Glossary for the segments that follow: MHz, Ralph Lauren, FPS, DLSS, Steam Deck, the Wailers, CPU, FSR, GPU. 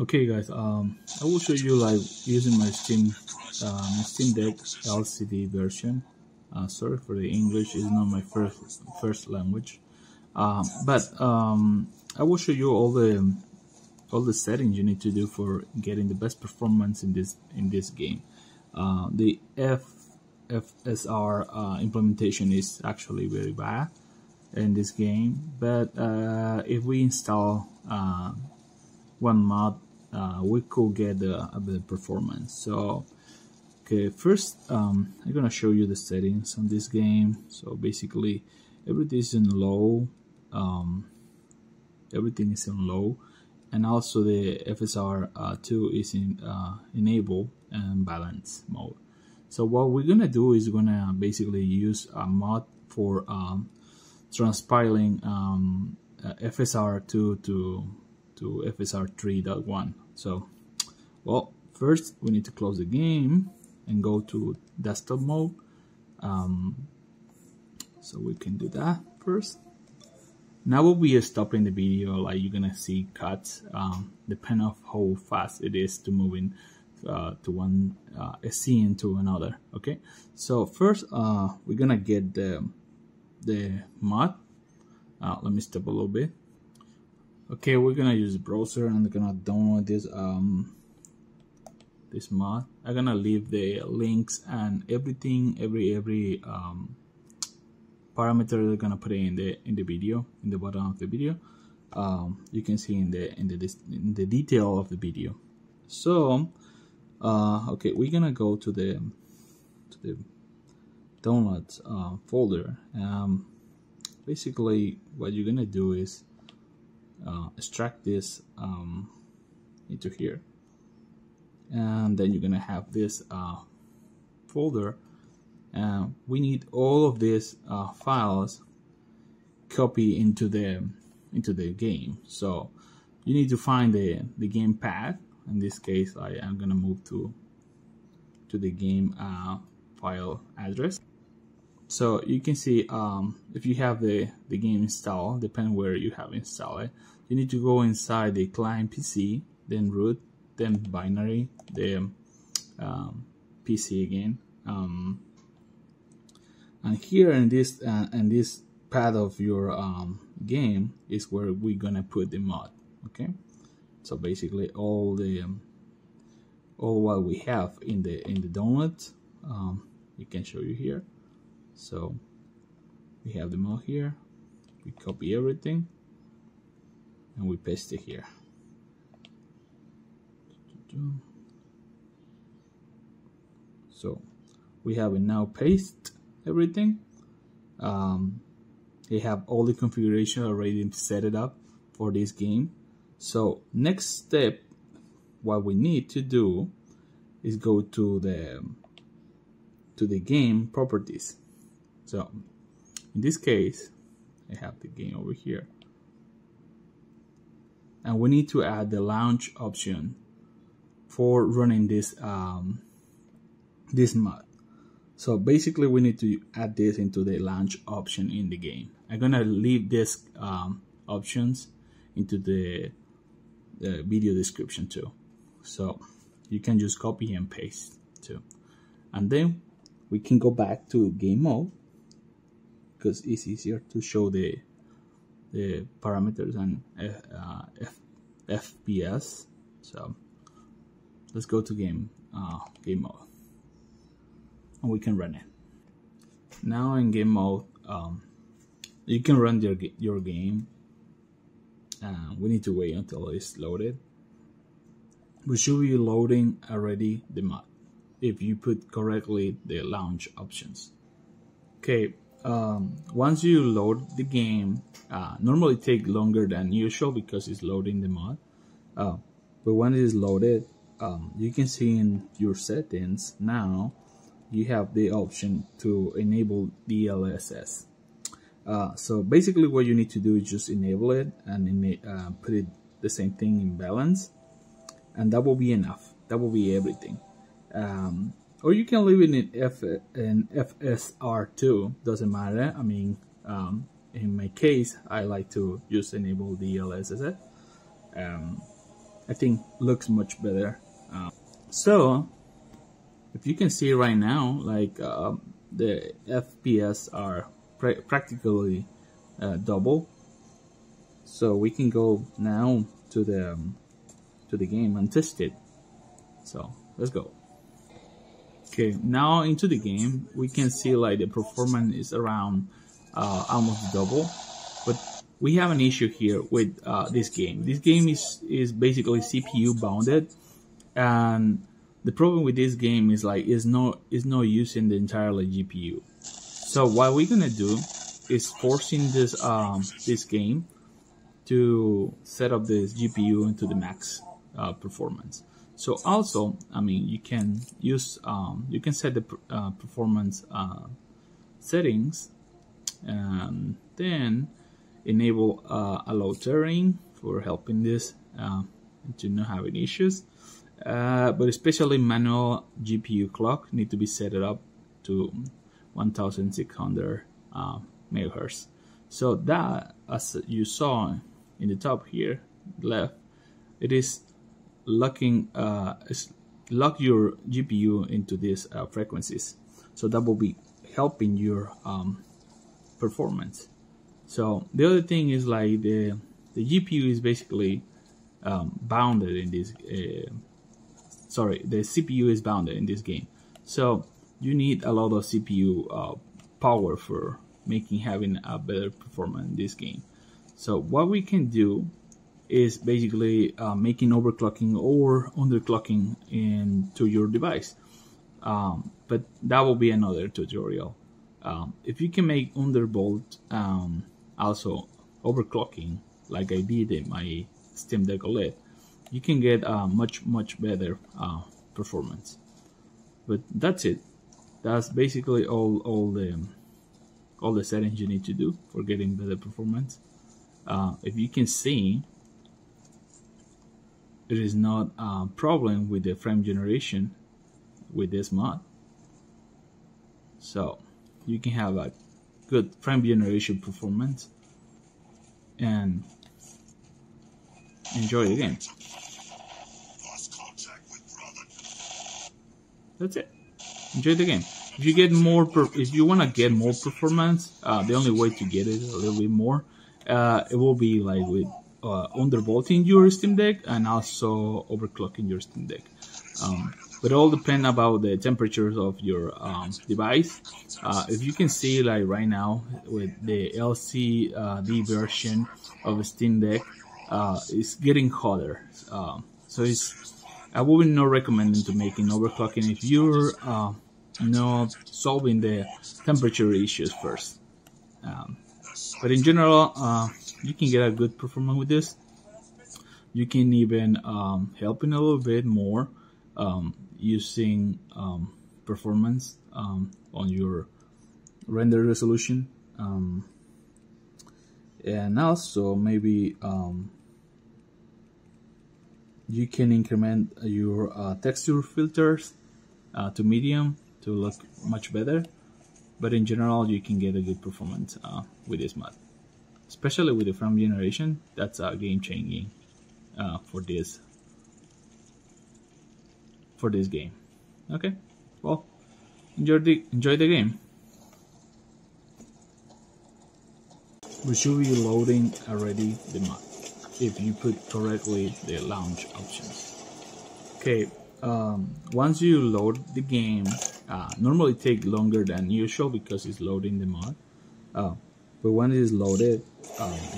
Okay guys, I will show you like using my Steam Deck LCD version. Sorry for the English, it's not my first language. But I will show you all the settings you need to do for getting the best performance in this game. The FSR implementation is actually very bad in this game, but if we install one mod, we could get a better performance. So okay, first I'm gonna show you the settings on this game. So basically everything is in low, and also the FSR 2 is in enable and balance mode. So what we're gonna do is we're gonna basically use a mod for transpiling FSR 2 to FSR 3.1. So, well, first we need to close the game and go to desktop mode. So we can do that first. Now we'll be stopping the video, like you're gonna see cuts, depending on how fast it is to move in to one scene to another. Okay, so first we're gonna get the mod. Let me step a little bit. Okay, we're gonna use the browser and I'm gonna download this this mod. I'm gonna leave the links and everything, every parameter they're gonna put in the video, in the bottom of the video. You can see in the detail of the video. So okay, we're gonna go to the downloads folder. Basically what you're gonna do is extract this into here, and then you're gonna have this folder, and we need all of these files copy into the game. So you need to find the game path. In this case, I am gonna move to the game file address. So you can see if you have the game installed, depending where you have installed it, you need to go inside the client PC, then root, then binary, then PC again, and here in this part of your game is where we're gonna put the mod. Okay, so basically all what we have in the download, we can show you here. So we have the mod here, we copy everything and we paste it here. So we have it now, paste everything. They have all the configuration already set it up for this game. So next step, what we need to do is go to the game properties. So in this case, I have the game over here, and we need to add the launch option for running this mod. So basically, we need to add this into the launch option in the game. I'm gonna leave this options into the video description too, so you can just copy and paste too. And then we can go back to game mode, because it's easier to show the parameters and FPS. So let's go to game mode, and we can run it. Now in game mode, you can run your game. We need to wait until it's loaded. We should be loading already the mod if you put correctly the launch options. Okay. Once you load the game, normally take longer than usual because it's loading the mod, but when it is loaded, you can see in your settings now you have the option to enable DLSS. So basically what you need to do is just enable it and put it the same thing in balance, and that will be enough. That will be everything. Or you can leave it in FSR2, doesn't matter. I mean, in my case, I like to just enable DLSS. I think looks much better. So if you can see right now, like the FPS are practically double. So we can go now to the game and test it. So let's go. Okay, now into the game, we can see like the performance is around almost double, but we have an issue here with this game. This game is basically CPU bounded, and the problem with this game is like it's not using the entirely GPU. So what we're gonna do is forcing this this game to set up this GPU into the max performance. So also, I mean, you can use you can set the performance settings, and then enable allow tearing for helping this to not having issues. But especially manual GPU clock need to be set up to 1600 MHz. So that, as you saw in the top here left, it is locking lock your GPU into these frequencies. So that will be helping your performance. So the other thing is like the GPU is basically bounded in this. Sorry, the CPU is bounded in this game. So you need a lot of CPU power for having a better performance in this game. So what we can do is basically making overclocking or underclocking into your device. But that will be another tutorial. If you can make undervolt also overclocking, like I did in my Steam Deck OLED, you can get a much better performance. But that's it. That's basically all the settings you need to do for getting better performance. If you can see, there is not a problem with the frame generation with this mod. So you can have a good frame generation performance and enjoy the game. That's it. Enjoy the game. If you get more, if you want to get more performance, the only way to get it a little bit more, it will be like with undervolting your Steam Deck and also overclocking your Steam Deck. But it all depends about the temperatures of your device. If you can see, like right now, with the LCD version of Steam Deck, it's getting hotter. So I would not recommend to making overclocking if you're not solving the temperature issues first. But in general, you can get a good performance with this. You can even help in a little bit more using performance on your render resolution, and also maybe you can increment your texture filters to medium to look much better. But in general, you can get a good performance with this mod, especially with the frame generation. That's a game-changing for this game. Okay, well, enjoy the game. We should be loading already the mod if you put correctly the launch options. Okay, once you load the game, normally take longer than usual because it's loading the mod. But when it is loaded,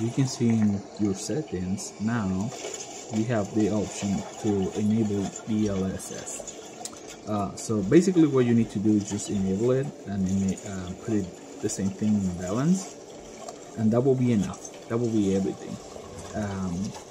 you can see in your settings now we have the option to enable DLSS. So basically what you need to do is just enable it and put it the same thing in balance, and that will be enough. That will be everything.